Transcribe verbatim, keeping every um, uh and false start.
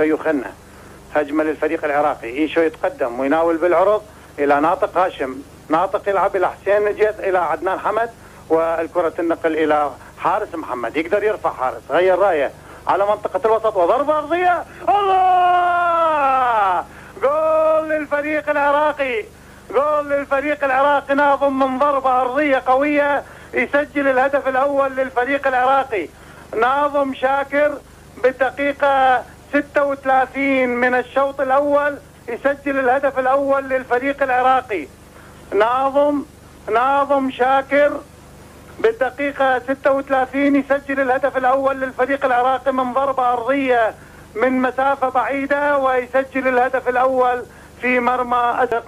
يخنه هجمه للفريق العراقي، ايشو يتقدم ويناول بالعرض الى ناطق هاشم، ناطق يلعب الى حسين نجيب الى عدنان حمد، والكرة تنقل الى حارس محمد، يقدر يرفع حارس، غير رايه على منطقة الوسط وضربة ارضية، الله! جول للفريق العراقي، جول للفريق العراقي، ناظم من ضربة ارضية قوية يسجل الهدف الاول للفريق العراقي. ناظم شاكر بالدقيقة ستة وثلاثين من الشوط الأول يسجل الهدف الأول للفريق العراقي. ناظم ناظم شاكر بالدقيقة ستة وثلاثين يسجل الهدف الأول للفريق العراقي من ضربة أرضية من مسافة بعيدة، ويسجل الهدف الأول في مرمى أدق.